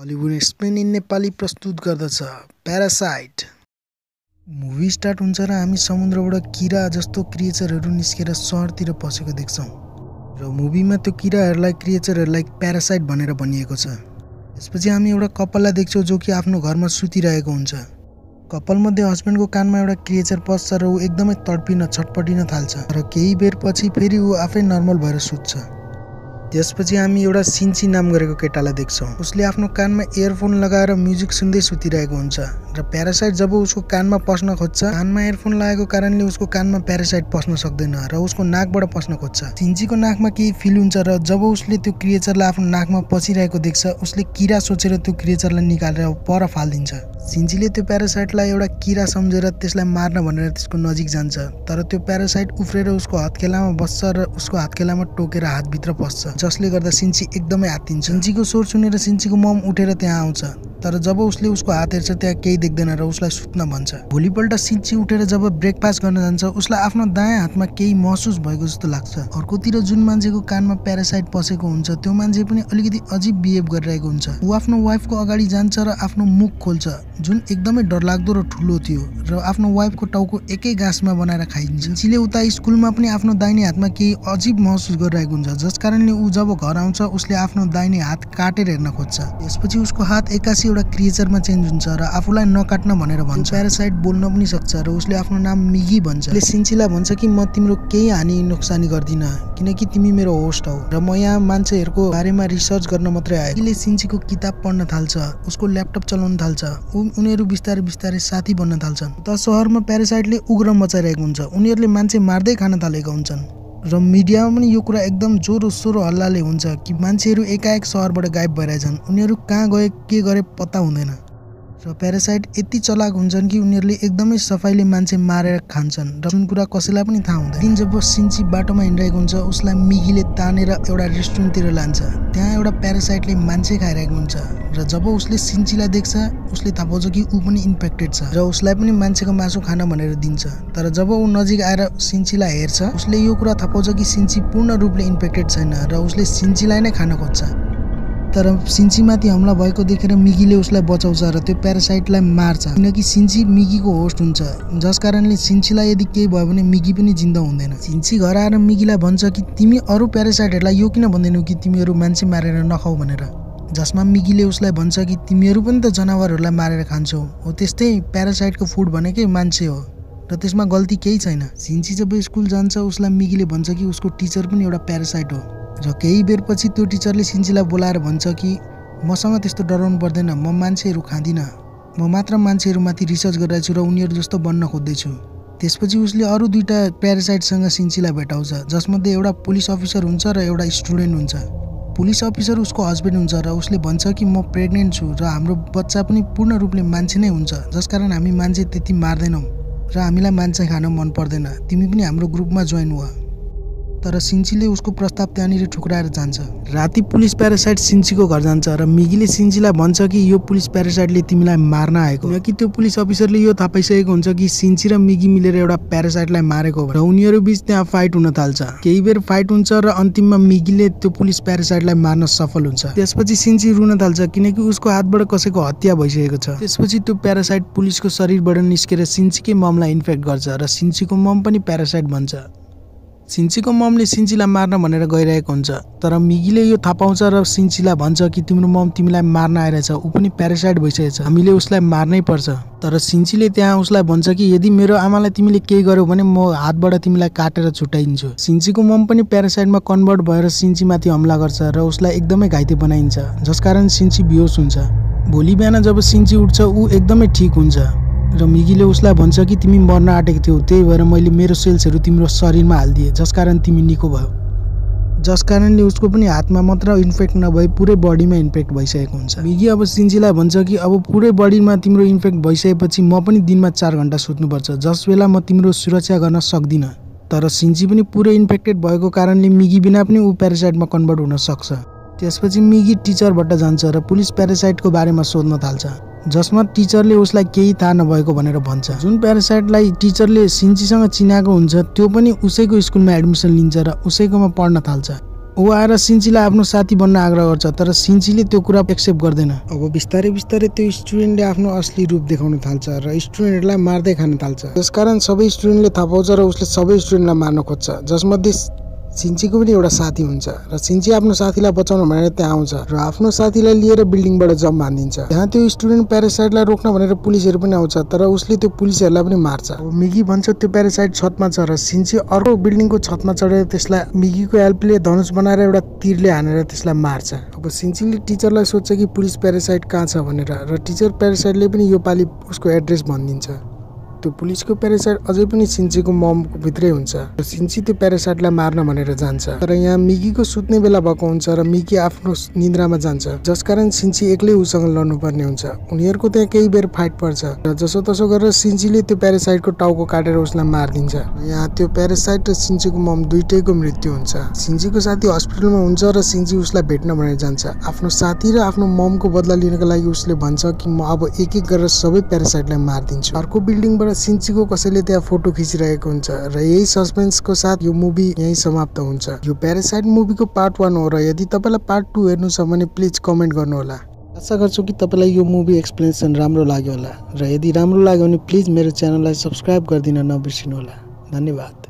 Hollywood explain in Nepali प्रस्तुत गर्दछ parasite. Movie start हुन्छ र हामी समुद्रबाट किरा जस्तो क्रिएचरहरू निस्केर सहरतिर पसेको देख्छौं र मुभीमा त्यो किराहरूलाई क्रिएचरहरूलाई प्यारासाइट भनेर भनिएको छ। त्यसपछि हामी एउटा कपाललाई देख्छौं जो कि आफ्नो घरमा सुतिरहेको हुन्छ। कपालमध्ये हस्बेन्डको कानमा एउटा क्रिएचर पस्छ र ऊ एकदमै तडपिन छटपटिन थाल्छ र केही बेरपछि फेरि ऊ आफै नर्मल भएर सुत्छ। त्यसपछि हामी एउटा सिन्ची नाम गरेको केटालाई देख्छौं। उसले आफ्नो कानमा इयरफोन लगाएर म्युजिक सुन्दै सुतिरहेको हुन्छ र प्यारासाइट जब उसको कानमा पस्न खोज्छ, कानमा इयरफोन लागेको कारणले उसको कानमा प्यारासाइट पस्न सक्दैन र उसको नाकबाट पस्न खोज्छ। सिन्चीको नाकमा केही फिल हुन्छ र जब उसले त्यो क्रिएचरलाई आफ्नो नाकमा पसिरहेको देख्छ, उसले किरा सोचेर त्यो क्रिएचरलाई निकालेर पर फालिदिन्छ। सिन्चीले त्यो प्यारासाइटलाई एउटा किरा सम्झेर त्यसलाई मार्न भनेर त्यसको नजिक जान्छ, तर त्यो प्यारासाइट उफ्रेर उसको हातखेलामा बस्छ र उसको हातखेलामा टोकेर हातभित्र पस्छ, जसले गर्दा सिन्ची एकदमै आत्तिन्छ। सिन्चीको स्वर सुनेर सिन्चीको मम उठेर त्यहाँ आउँछ, तर जब उसले उसको हात हेर्छ त्यहाँ केही देख्दैन र उसलाई सुत्न भन्छ। भोलिपल्ट सिन्ची उठेर जब ब्रेकफास्ट गर्न जान्छ, उसलाई आफ्नो दायाँ हातमा केही महसुस भएको जस्तो लाग्छ। अर्कोतिर जुन मान्छेको कानमा प्यारासाइट पसेको हुन्छ त्यो मान्छे पनि अलिकति अजीब बिहेभ गरिरहेको हुन्छ। ऊ आफ्नो वाइफको अगाडि जान्छ र आफ्नो मुख खोल्छ, जुन एकदमै डरलाग्दो र ठुलो थियो, र आफ्नो वाइफको टाउको एकै गाँसमा बनाएर खाइदिन्छ। सिन्चीले उता स्कुलमा पनि आफ्नो दाहिने हातमा केही अजीब महसुस गरिरहेको हुन्छ, जसकारणले ऊ जब घर आउँछ उसले आफ्नो दाहिने हात काटेर हेर्न खोज्छ। त्यसपछि उसको हात एक्कासी एउटा क्रिएचरमा चेन्ज हुन्छ र आफूलाई नकाट्न भनेर भन्छ। प्यारासाइट बोल्न पनि सक्छ र उसले आफ्नो नाम मिगी भन्छ। उसले सिन्चीलाई भन्छ कि म तिम्रो केही हानि नोक्सानी गर्दिन, किनकि तिमी मेरो होस्ट हौ र म यहाँ मान्छेहरूको बारेमा रिसर्च गर्न मात्रै आएँ। उसले सिन्चीको किताब पढ्न थाल्छ, उसको ल्यापटप चलाउन थाल्छ, उनीहरू बिस्तारै बिस्तारै साथी बन्न थाल्छन्। त सहरमा प्यारासाइटले उग्र मचाइरहेको हुन्छ, उनीहरूले मान्छे मार्दै खान थालेका हुन्छन् र मिडियामा पनि यो कुरा एकदम जोरो सोरो हल्लाले हुन्छ कि मान्छेहरू एकाएक सहरबाट गायब भइरहेछन्, उनीहरू कहाँ गए के गरे पत्ता हुँदैन। र प्यारासाइट यति चलाक हुन्छन् कि उनीहरूले एकदमै सफाइले मान्छे मारेर खान्छन् र जुन कुरा कसैलाई पनि थाहा हुँदैन। दिन जब सिन्ची बाटोमा हिँडिरहेको हुन्छ, उसलाई मिगीले तानेर एउटा रेस्टुरेन्टतिर लान्छ। त्यहाँ एउटा प्यारासाइटले मान्छे खाइरहेको हुन्छ र जब उसले सिन्चीलाई देख्छ उसले थाहा पाउँछ कि ऊ पनि इन्फेक्टेड छ र उसलाई पनि मान्छेको मासु खान भनेर दिन्छ। तर जब ऊ नजिक आएर सिन्चीलाई हेर्छ, उसले यो कुरा थाहा पाउँछ कि सिन्ची पूर्ण रूपले इन्फेक्टेड छैन र उसले सिन्चीलाई नै खान खोज्छ। तर सिन्चीमाथि हमला भएको देखेर मिगीले उसलाई बचाउँछ र त्यो प्यारासाइटलाई मार्छ, किनकि सिन्ची मिगीको होस्ट हुन्छ, जसकारणले सिन्चीलाई यदि केही भयो भने मिगी पनि जिन्दा हुँदैन। सिन्ची घर आएर मिगीलाई भन्छ कि तिमी अरू प्यारासाइटहरूलाई यो किन भन्दैनौ कि तिमीहरू मान्छे मारेर नखाऊ भनेर, जसमा मिगीले उसलाई भन्छ कि तिमीहरू पनि त जनावरहरूलाई मारेर खान्छौ, हो त्यस्तै प्यारासाइटको फुड भनेकै मान्छे हो र त्यसमा गल्ती केही छैन। सिन्ची जब स्कुल जान्छ उसलाई मिगीले भन्छ कि उसको टिचर पनि एउटा प्यारासाइट हो र केही बेरपछि त्यो टिचरले सिन्चीलाई बोलाएर भन्छ कि मसँग त्यस्तो डराउनु पर्दैन, म मान्छेहरू खाँदिनँ, म मात्र मान्छेहरूमाथि रिसर्च गरिरहेछु र उनीहरू जस्तो बन्न खोज्दैछु। त्यसपछि उसले अरू दुईवटा प्यारासाइटसँग सिन्चीलाई भेटाउँछ, जसमध्ये एउटा पुलिस अफिसर हुन्छ र एउटा स्टुडेन्ट हुन्छ। पुलिस अफिसर उसको हस्बेन्ड हुन्छ र उसले भन्छ कि म प्रेग्नेन्ट छु र हाम्रो बच्चा पनि पूर्ण रूपले मान्छे नै हुन्छ, जसकारण हामी मान्छे त्यति मार्दैनौँ र हामीलाई मान्छे खान मन पर्दैन, तिमी पनि हाम्रो ग्रुपमा जोइन हुआ। तर सिन्चीले उसको प्रस्ताव त्यहाँनिर ठुक्राएर जान्छ। राति पुलिस प्यारासाइट सिन्चीको घर जान्छ र मिगीले सिन्चीलाई भन्छ कि यो पुलिस प्यारासाइटले तिमीलाई मार्न आएको, किनकि त्यो पुलिस अफिसरले यो थाहा पाइसकेको हुन्छ कि सिन्ची र मिगी मिलेर एउटा प्यारासाइटलाई मारेको र उनीहरू बीच त्यहाँ फाइट हुन थाल्छ। केही बेर फाइट हुन्छ र अन्तिममा मिगीले त्यो पुलिस प्यारासाइटलाई मार्न सफल हुन्छ। त्यसपछि सिन्ची रुन थाल्छ, किनकि उसको हातबाट कसैको हत्या भइसकेको छ। त्यसपछि त्यो प्यारासाइट पुलिसको शरीरबाट निस्केर सिन्चीकै ममलाई इन्फेक्ट गर्छ र सिन्चीको मम पनि प्यारासाइट बन्छ। सिन्चीको ममले सिन्चीलाई मार्न भनेर गइरहेको हुन्छ, तर मिगीले यो थाहा पाउँछ र सिन्चीलाई भन्छ कि तिम्रो मम तिमीलाई मार्न आइरहेछ, ऊ पनि प्यारासाइट भइसकेछ, हामीले उसलाई मार्नै पर्छ। तर सिन्चीले त्यहाँ उसलाई भन्छ कि यदि मेरो आमालाई तिमीले केही गर्यौ भने म हातबाट तिमीलाई काटेर छुट्याइदिन्छु। सिन्चीको मम पनि प्यारासाइटमा कन्भर्ट भएर सिन्चीमाथि हमला गर्छ र उसलाई एकदमै घाइते बनाइन्छ, जसकारण सिन्ची बेहोस हुन्छ। भोलि बिहान जब सिन्ची उठ्छ ऊ एकदमै ठिक हुन्छ र मिगीले उसलाई भन्छ कि तिमी मर्न आँटेको थियौ, त्यही भएर मैले मेरो सेल्सहरू तिम्रो शरीरमा हालिदिएँ, जसकारण तिमी निको भयो। जसकारणले उसको पनि हातमा मात्र इन्फेक्ट नभई पुरै बडीमा इन्फेक्ट भइसकेको हुन्छ। मिगी अब सिन्चीलाई भन्छ कि अब पुरै बडीमा तिम्रो इन्फेक्ट भइसकेपछि म पनि दिनमा 4 घण्टा सुत्नुपर्छ, जस बेला म तिम्रो सुरक्षा गर्न सक्दिनँ। तर सिन्ची पनि पुरै इन्फेक्टेड भएको कारणले मिगी बिना पनि ऊ प्यारासाइटमा कन्भर्ट हुन सक्छ। त्यसपछि मिगी टिचरबाट जान्छ र पुलिस प्यारासाइटको बारेमा सोध्न थाल्छ, जसमा टिचरले उसलाई केही थाहा नभएको भनेर भन्छ। जुन प्यारासाइटलाई टिचरले सिन्चीसँग चिनाएको हुन्छ त्यो पनि उसैको स्कुलमा एडमिसन लिन्छ र उसैकोमा पढ्न थाल्छ। ऊ आएर सिन्चीलाई आफ्नो साथी बन्न आग्रह गर्छ तर सिन्चीले त्यो कुरा एक्सेप्ट गर्दैन। अब बिस्तारै बिस्तारै त्यो स्टुडेन्टले आफ्नो असली रूप देखाउन थाल्छ र स्टुडेन्टलाई मार्दै खान थाल्छ। त्यसकारण सबै स्टुडेन्टले थाहा पाउँछ र उसले सबै स्टुडेन्टलाई मार्न खोज्छ, जसमध्ये सिन्चीको पनि एउटा साथी हुन्छ र सिन्ची आफ्नो साथीलाई बचाउन भनेर त्यहाँ आउँछ र आफ्नो साथीलाई लिएर बिल्डिङबाट जम्प हानिदिन्छ। त्यहाँ त्यो स्टुडेन्ट प्यारासाइटलाई रोक्न भनेर पुलिसहरू पनि आउँछ तर उसले त्यो पुलिसहरूलाई पनि मार्छ। मिगी भन्छ त्यो प्यारासाइट छतमा छ र सिन्ची अर्को बिल्डिङको छतमा चढेर त्यसलाई मिगीको हेल्पले धनुष बनाएर एउटा तीरले हानेर त्यसलाई मार्छ। अब सिन्चीले टिचरलाई सोध्छ कि पुलिस प्यारासाइट कहाँ छ भनेर र टिचर प्यारासाइटले पनि यो पालि उसको एड्रेस भनिदिन्छ। त्यो पुलिसको प्यारासाइट अझै पनि सिन्चीको ममको भित्रै हुन्छ। सिन्ची त्यो प्यारासाइटलाई मार्न भनेर जान्छ तर यहाँ मिगीको सुत्ने बेला भएको हुन्छ र मिगी आफ्नो निन्द्रामा जान्छ, जसकारण सिन्ची एक्लै उसँग लड्नुपर्ने हुन्छ। उनीहरूको त्यहाँ केही बेर फाइट पर्छ र जसोतसो गरेर सिन्चीले त्यो प्यारासाइटको टाउको काटेर उसलाई मारिदिन्छ। यहाँ त्यो प्यारासाइट र सिन्चीको मम दुइटैको मृत्यु हुन्छ। सिन्चीको साथी हस्पिटलमा हुन्छ र सिन्ची उसलाई भेट्न भनेर जान्छ। आफ्नो साथी र आफ्नो ममको बदला लिनको लागि उसले भन्छ कि म अब एक एक गरेर सबै प्यारासाइटलाई मारिदिन्छु। अर्को बिल्डिङबाट सिन्चीको कसैले त्यहाँ फोटो खिचिरहेको हुन्छ र यही सस्पेन्सको साथ यो मुभी यही समाप्त हुन्छ। यो प्यारासाइट मुभीको पार्ट 1 हो र यदि तपाईँलाई पार्ट 2 हेर्नु छ भने प्लिज कमेन्ट गर्नुहोला। आशा गर्छु कि तपाईँलाई यो मुभी एक्सप्लेनेसन राम्रो लाग्यो होला र यदि राम्रो लाग्यो भने प्लिज मेरो च्यानललाई सब्सक्राइब गरिदिन नबिर्सिनुहोला। धन्यवाद।